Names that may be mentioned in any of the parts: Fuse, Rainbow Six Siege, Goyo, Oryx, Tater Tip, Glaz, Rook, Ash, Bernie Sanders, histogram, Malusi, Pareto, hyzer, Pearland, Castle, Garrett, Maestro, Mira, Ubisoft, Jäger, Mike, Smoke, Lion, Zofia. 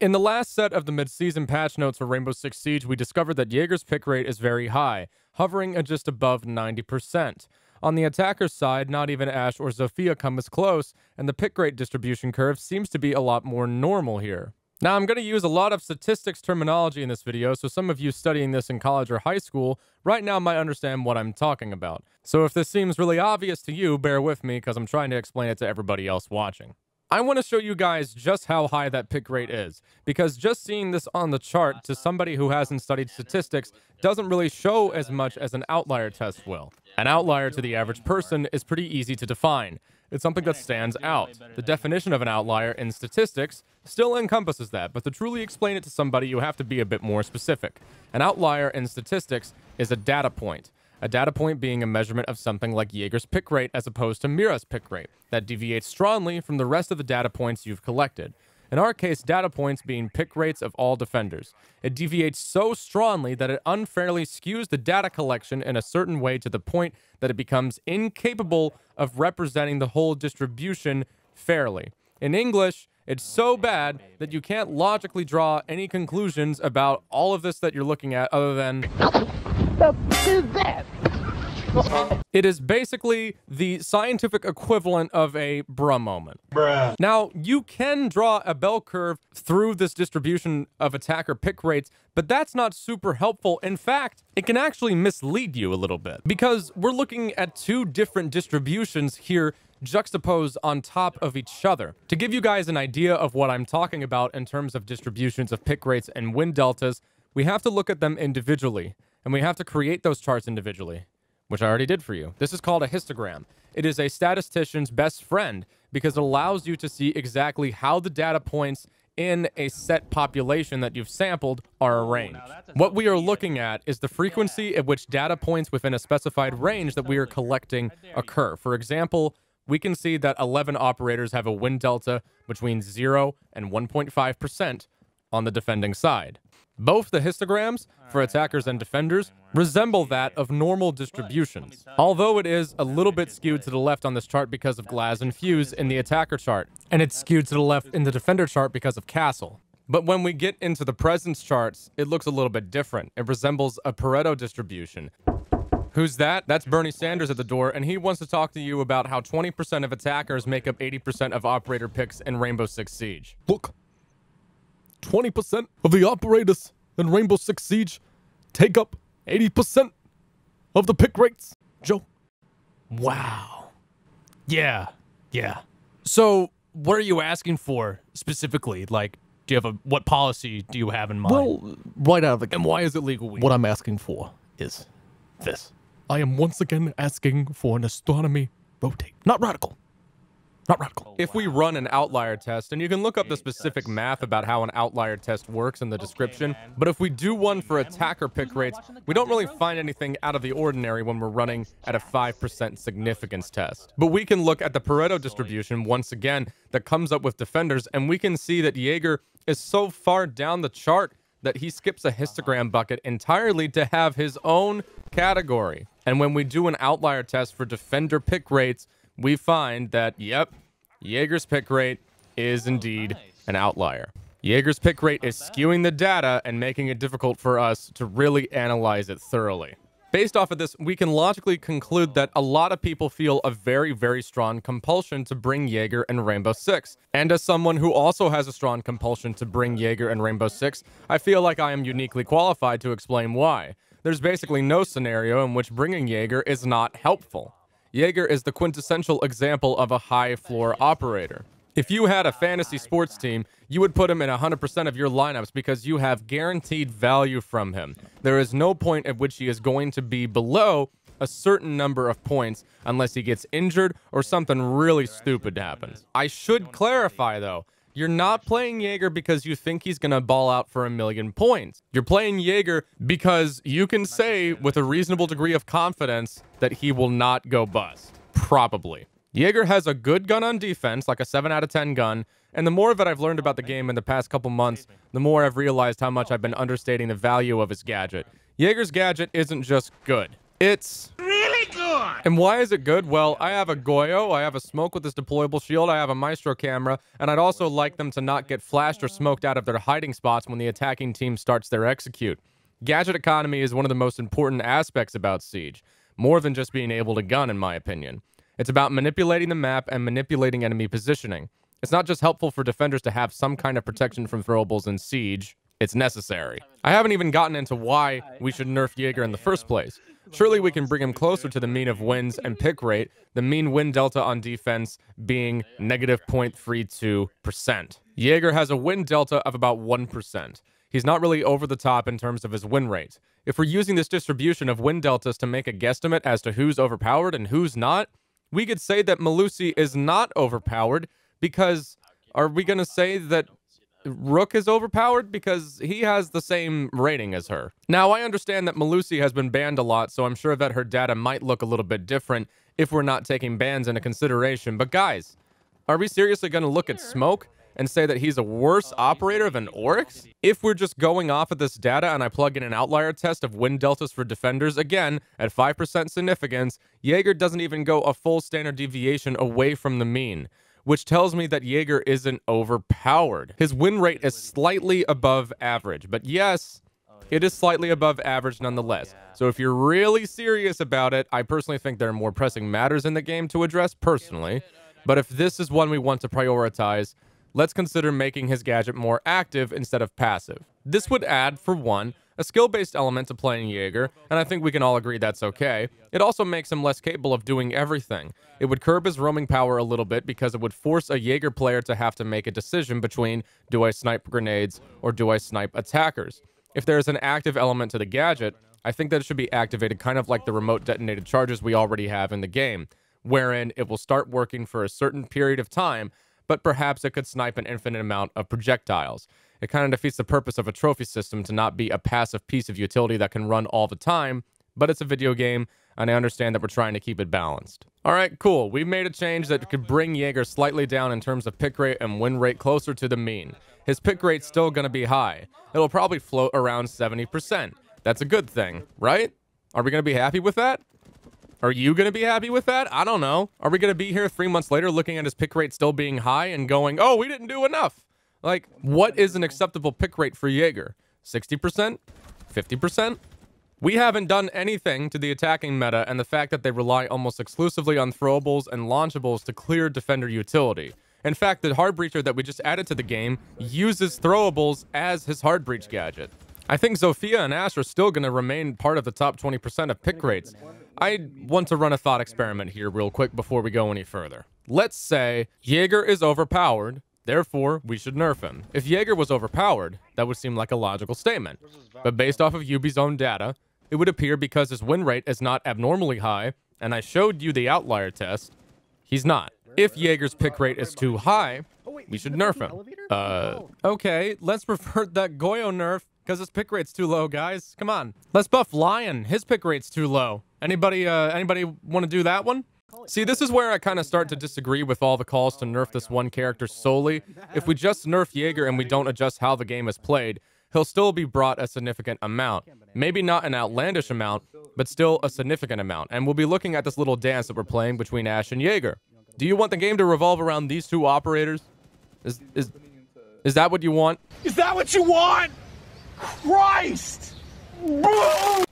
In the last set of the mid-season patch notes for Rainbow Six Siege, we discovered that Jäger's pick rate is very high, hovering at just above 90%. On the attacker's side, not even Ash or Zofia come as close, and the pick rate distribution curve seems to be a lot more normal here. Now, I'm going to use a lot of statistics terminology in this video, so some of you studying this in college or high school right now might understand what I'm talking about. So if this seems really obvious to you, bear with me because I'm trying to explain it to everybody else watching. I want to show you guys just how high that pick rate is, because just seeing this on the chart to somebody who hasn't studied statistics doesn't really show as much as an outlier test will. An outlier to the average person is pretty easy to define. It's something that stands out. The definition of an outlier in statistics still encompasses that, but to truly explain it to somebody, you have to be a bit more specific. An outlier in statistics is a data point. A data point being a measurement of something like Jäger's pick rate as opposed to Mira's pick rate that deviates strongly from the rest of the data points you've collected. In our case, data points being pick rates of all defenders. It deviates so strongly that it unfairly skews the data collection in a certain way to the point that it becomes incapable of representing the whole distribution fairly. In English, it's so bad that you can't logically draw any conclusions about all of this that you're looking at other than... What the f*** is that? It is basically the scientific equivalent of a bruh moment. Bruh. Now, you can draw a bell curve through this distribution of attacker pick rates, but that's not super helpful. In fact, it can actually mislead you a little bit, because we're looking at two different distributions here juxtaposed on top of each other. To give you guys an idea of what I'm talking about in terms of distributions of pick rates and win deltas, we have to look at them individually. And we have to create those charts individually, which I already did for you. This is called a histogram. It is a statistician's best friend because it allows you to see exactly how the data points in a set population that you've sampled are arranged. What we are looking at is the frequency at which data points within a specified range that we are collecting occur. For example, we can see that 11 operators have a win delta between 0 and 1.5% on the defending side. Both the histograms for attackers and defenders resemble that of normal distributions, although it is a little bit skewed to the left on this chart because of Glaz and Fuse in the attacker chart, and it's skewed to the left in the defender chart because of Castle. But when we get into the presence charts, it looks a little bit different. It resembles a Pareto distribution. Who's that? That's Bernie Sanders at the door, and he wants to talk to you about how 20% of attackers make up 80% of operator picks in Rainbow Six Siege. Look. 20% of the operators in Rainbow Six Siege take up 80% of the pick rates, Joe. Wow. Yeah. So what are you asking for specifically? Like, do you have what policy do you have in mind? Well, right out of the gate. And why is it legal? What I'm asking for is this. I am once again asking for an astronomy rotate. Not radical. Not radical. If we run an outlier test, and you can look up the specific math about how an outlier test works in the description, but if we do one for attacker pick rates, we don't really find anything out of the ordinary when we're running at a 5% significance test. But we can look at the Pareto distribution once again that comes up with defenders, and we can see that Jäger is so far down the chart that he skips a histogram bucket entirely to have his own category. And when we do an outlier test for defender pick rates, we find that, yep, Jäger's pick rate is indeed an outlier. Jäger's pick rate is skewing the data and making it difficult for us to really analyze it thoroughly. Based off of this, we can logically conclude that a lot of people feel a very, very strong compulsion to bring Jäger and Rainbow Six. And as someone who also has a strong compulsion to bring Jäger and Rainbow Six, I feel like I am uniquely qualified to explain why. There's basically no scenario in which bringing Jäger is not helpful. Jäger is the quintessential example of a high-floor operator. If you had a fantasy sports team, you would put him in 100% of your lineups because you have guaranteed value from him. There is no point at which he is going to be below a certain number of points unless he gets injured or something really stupid happens. I should clarify, though. You're not playing Jäger because you think he's going to ball out for 1,000,000 points. You're playing Jäger because you can say with a reasonable degree of confidence that he will not go bust. Probably. Jäger has a good gun on defense, like a 7 out of 10 gun. And the more of it I've learned about the game in the past couple months, the more I've realized how much I've been understating the value of his gadget. Jäger's gadget isn't just good. It's really good. on. And why is it good? Well, I have a Goyo, I have a Smoke with this deployable shield, I have a Maestro camera, and I'd also like them to not get flashed or smoked out of their hiding spots when the attacking team starts their execute. Gadget economy is one of the most important aspects about Siege, more than just being able to gun, in my opinion. It's about manipulating the map and manipulating enemy positioning. It's not just helpful for defenders to have some kind of protection from throwables in Siege. It's necessary. I haven't even gotten into why we should nerf Jäger in the first place. Surely we can bring him closer to the mean of wins and pick rate, the mean win delta on defense being negative 0.32%. Jäger has a win delta of about 1%. He's not really over the top in terms of his win rate. If we're using this distribution of win deltas to make a guesstimate as to who's overpowered and who's not, we could say that Malusi is not overpowered because... Are we going to say that Rook is overpowered? Because he has the same rating as her. Now, I understand that Malusi has been banned a lot, so I'm sure that her data might look a little bit different if we're not taking bans into consideration. But guys, are we seriously going to look at Smoke and say that he's a worse operator than Oryx? If we're just going off of this data and I plug in an outlier test of win deltas for defenders, again, at 5% significance, Jäger doesn't even go a full standard deviation away from the mean, which tells me that Jäger isn't overpowered. His win rate is slightly above average, but yes, it is slightly above average nonetheless. So if you're really serious about it, I personally think there are more pressing matters in the game to address personally, but if this is one we want to prioritize, let's consider making his gadget more active instead of passive. This would add, for one, a skill-based element to playing Jäger, and I think we can all agree that's okay. It also makes him less capable of doing everything. It would curb his roaming power a little bit because it would force a Jäger player to have to make a decision between, do I snipe grenades or do I snipe attackers? If there is an active element to the gadget, I think that it should be activated kind of like the remote detonated charges we already have in the game, wherein it will start working for a certain period of time, but perhaps it could snipe an infinite amount of projectiles. It kind of defeats the purpose of a trophy system to not be a passive piece of utility that can run all the time, but it's a video game, and I understand that we're trying to keep it balanced. All right, cool. We've made a change that could bring Jäger slightly down in terms of pick rate and win rate closer to the mean. His pick rate's still going to be high. It'll probably float around 70%. That's a good thing, right? Are we going to be happy with that? Are you going to be happy with that? I don't know. Are we going to be here 3 months later looking at his pick rate still being high and going, oh, we didn't do enough? Like, what is an acceptable pick rate for Jäger? 60%? 50%? We haven't done anything to the attacking meta and the fact that they rely almost exclusively on throwables and launchables to clear defender utility. In fact, the hard breacher that we just added to the game uses throwables as his hard breach gadget. I think Zofia and Ash are still going to remain part of the top 20% of pick rates. I want to run a thought experiment here real quick before we go any further. Let's say Jäger is overpowered. Therefore, we should nerf him. If Jäger was overpowered, that would seem like a logical statement. But based off of Ubi's own data, it would appear because his win rate is not abnormally high, and I showed you the outlier test, he's not. If Jäger's pick rate is too high, we should nerf him. Okay, let's revert that Goyo nerf, because his pick rate's too low, guys. Come on. Let's buff Lion. His pick rate's too low. Anybody want to do that one? See, this is where I kind of start to disagree with all the calls to nerf this one character solely. If we just nerf Jäger and we don't adjust how the game is played, he'll still be brought a significant amount. Maybe not an outlandish amount, but still a significant amount. And we'll be looking at this little dance that we're playing between Ash and Jäger. Do you want the game to revolve around these two operators? Is that what you want? Is that what you want? Christ!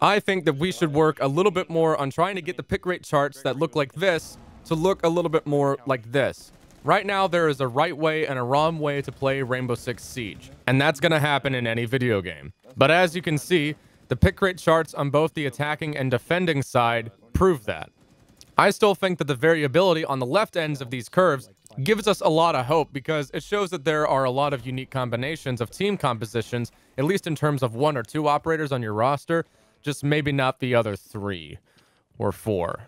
I think that we should work a little bit more on trying to get the pick rate charts that look like this to look a little bit more like this. Right now, there is a right way and a wrong way to play Rainbow Six Siege, and that's going to happen in any video game. But as you can see, the pick rate charts on both the attacking and defending side prove that. I still think that the variability on the left ends of these curves gives us a lot of hope because it shows that there are a lot of unique combinations of team compositions, at least in terms of one or two operators on your roster, just maybe not the other three or four.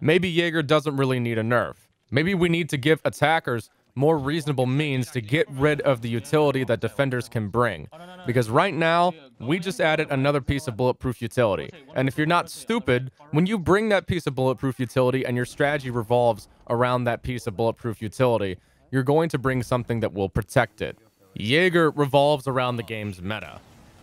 Maybe Jäger doesn't really need a nerf. Maybe we need to give attackers more reasonable means to get rid of the utility that defenders can bring, because right now we just added another piece of bulletproof utility, and if you're not stupid, when you bring that piece of bulletproof utility and your strategy revolves around that piece of bulletproof utility, you're going to bring something that will protect it. Jäger revolves around the game's meta.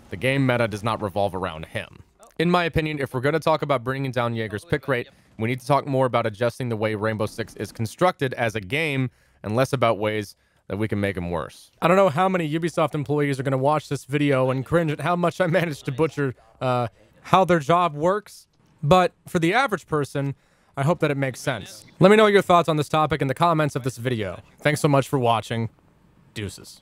The game meta does not revolve around him. In my opinion, if we're going to talk about bringing down Jäger's pick rate, We need to talk more about adjusting the way Rainbow Six is constructed as a game and less about ways that we can make them worse. I don't know how many Ubisoft employees are going to watch this video and cringe at how much I managed to butcher how their job works, but for the average person, I hope that it makes sense. Let me know your thoughts on this topic in the comments of this video. Thanks so much for watching. Deuces.